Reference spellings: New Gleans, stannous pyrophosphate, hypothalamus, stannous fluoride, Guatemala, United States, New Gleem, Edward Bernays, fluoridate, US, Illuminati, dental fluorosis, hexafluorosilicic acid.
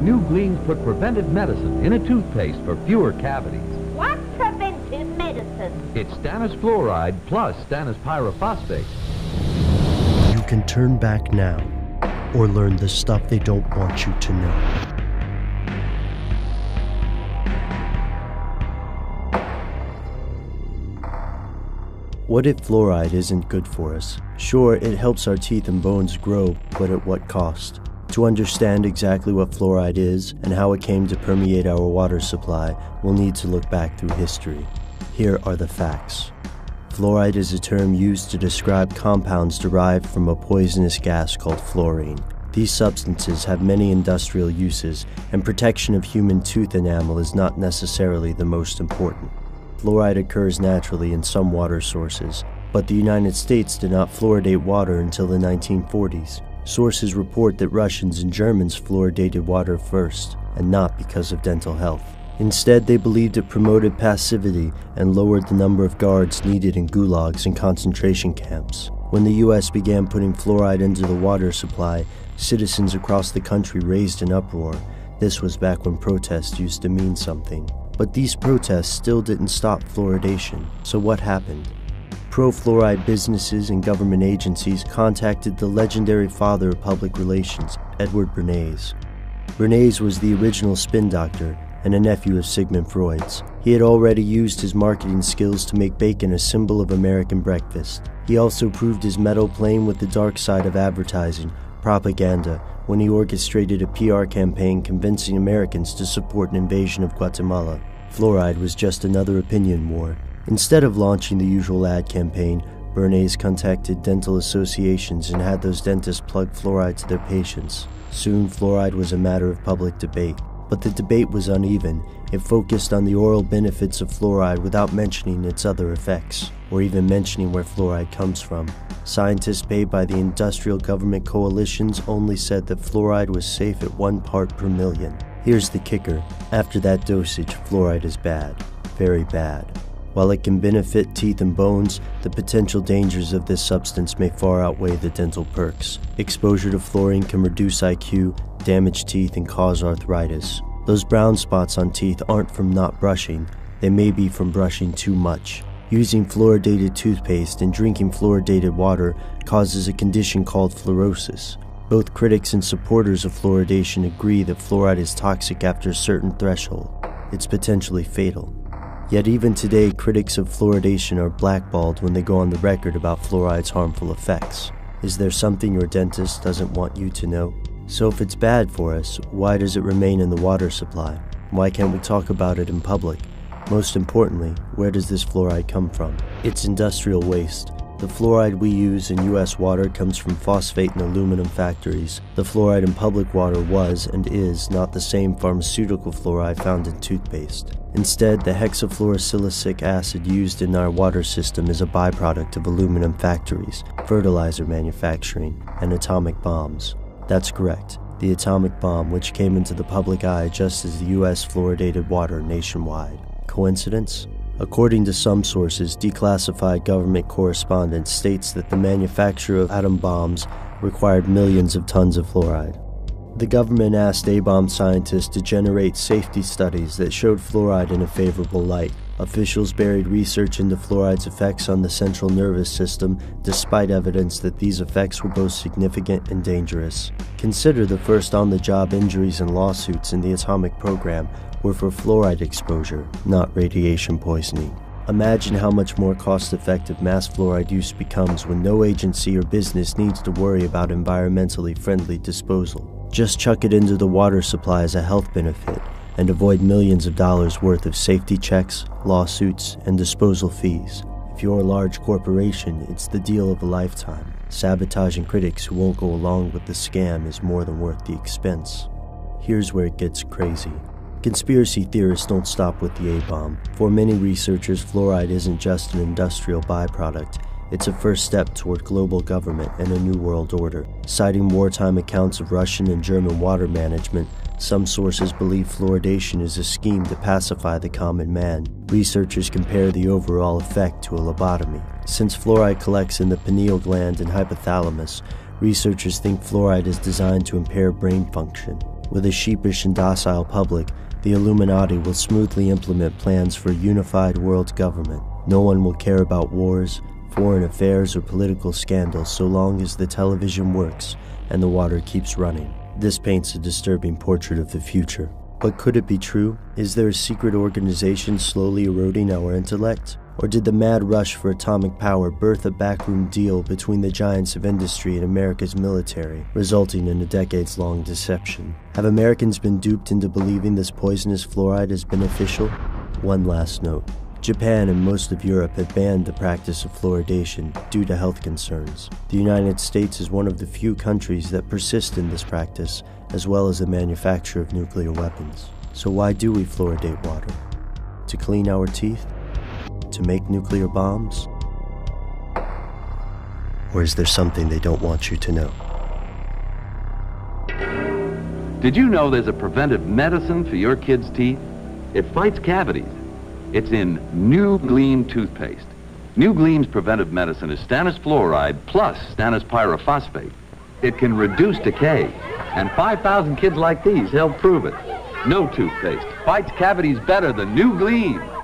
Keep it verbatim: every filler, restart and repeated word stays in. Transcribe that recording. New Gleans put preventive medicine in a toothpaste for fewer cavities. What preventive medicine? It's stannous fluoride plus stannous pyrophosphate. You can turn back now or learn the stuff they don't want you to know. What if fluoride isn't good for us? Sure, it helps our teeth and bones grow, but at what cost? To understand exactly what fluoride is and how it came to permeate our water supply, we'll need to look back through history. Here are the facts. Fluoride is a term used to describe compounds derived from a poisonous gas called fluorine. These substances have many industrial uses, and protection of human tooth enamel is not necessarily the most important. Fluoride occurs naturally in some water sources, but the United States did not fluoridate water until the nineteen forties. Sources report that Russians and Germans fluoridated water first, and not because of dental health. Instead, they believed it promoted passivity and lowered the number of guards needed in gulags and concentration camps. When the U S began putting fluoride into the water supply, citizens across the country raised an uproar. This was back when protests used to mean something. But these protests still didn't stop fluoridation. So what happened? Pro-fluoride businesses and government agencies contacted the legendary father of public relations, Edward Bernays. Bernays was the original spin doctor and a nephew of Sigmund Freud's. He had already used his marketing skills to make bacon a symbol of American breakfast. He also proved his mettle playing with the dark side of advertising, propaganda, when he orchestrated a P R campaign convincing Americans to support an invasion of Guatemala. Fluoride was just another opinion war. Instead of launching the usual ad campaign, Bernays contacted dental associations and had those dentists plug fluoride to their patients. Soon, fluoride was a matter of public debate. But the debate was uneven. It focused on the oral benefits of fluoride without mentioning its other effects, or even mentioning where fluoride comes from. Scientists paid by the industrial government coalitions only said that fluoride was safe at one part per million. Here's the kicker. After that dosage, fluoride is bad. Very bad. While it can benefit teeth and bones, the potential dangers of this substance may far outweigh the dental perks. Exposure to fluorine can reduce I Q, damage teeth, and cause arthritis. Those brown spots on teeth aren't from not brushing. They may be from brushing too much. Using fluoridated toothpaste and drinking fluoridated water causes a condition called fluorosis. Both critics and supporters of fluoridation agree that fluoride is toxic after a certain threshold. It's potentially fatal. Yet even today, critics of fluoridation are blackballed when they go on the record about fluoride's harmful effects. Is there something your dentist doesn't want you to know? So if it's bad for us, why does it remain in the water supply? Why can't we talk about it in public? Most importantly, where does this fluoride come from? It's industrial waste. The fluoride we use in U S water comes from phosphate and aluminum factories. The fluoride in public water was and is not the same pharmaceutical fluoride found in toothpaste. Instead, the hexafluorosilicic acid used in our water system is a byproduct of aluminum factories, fertilizer manufacturing, and atomic bombs. That's correct. The atomic bomb, which came into the public eye just as the U S fluoridated water nationwide. Coincidence? According to some sources, declassified government correspondence states that the manufacture of atom bombs required millions of tons of fluoride. The government asked A-bomb scientists to generate safety studies that showed fluoride in a favorable light. Officials buried research into fluoride's effects on the central nervous system, despite evidence that these effects were both significant and dangerous. Consider the first on-the-job injuries and lawsuits in the atomic program were for fluoride exposure, not radiation poisoning. Imagine how much more cost-effective mass fluoride use becomes when no agency or business needs to worry about environmentally friendly disposal. Just chuck it into the water supply as a health benefit and avoid millions of dollars worth of safety checks, lawsuits, and disposal fees. If you're a large corporation, it's the deal of a lifetime. Sabotaging critics who won't go along with the scam is more than worth the expense. Here's where it gets crazy. Conspiracy theorists don't stop with the A-bomb. For many researchers, fluoride isn't just an industrial byproduct. It's a first step toward global government and a new world order. Citing wartime accounts of Russian and German water management, some sources believe fluoridation is a scheme to pacify the common man. Researchers compare the overall effect to a lobotomy. Since fluoride collects in the pineal gland and hypothalamus, Researchers think fluoride is designed to impair brain function. With a sheepish and docile public, the Illuminati will smoothly implement plans for a unified world government. No one will care about wars, foreign affairs, or political scandals so long as the television works and the water keeps running. This paints a disturbing portrait of the future. But could it be true? Is there a secret organization slowly eroding our intellect? Or did the mad rush for atomic power birth a backroom deal between the giants of industry and America's military, resulting in a decades-long deception? Have Americans been duped into believing this poisonous fluoride is beneficial? One last note. Japan and most of Europe have banned the practice of fluoridation due to health concerns. The United States is one of the few countries that persist in this practice, as well as the manufacture of nuclear weapons. So why do we fluoridate water? To clean our teeth? To make nuclear bombs? Or is there something they don't want you to know? Did you know there's a preventive medicine for your kids' teeth? It fights cavities. It's in New Gleem toothpaste. New Gleem's preventive medicine is stannous fluoride plus stannous pyrophosphate. It can reduce decay, and five thousand kids like these help prove it. No toothpaste fights cavities better than New Gleem.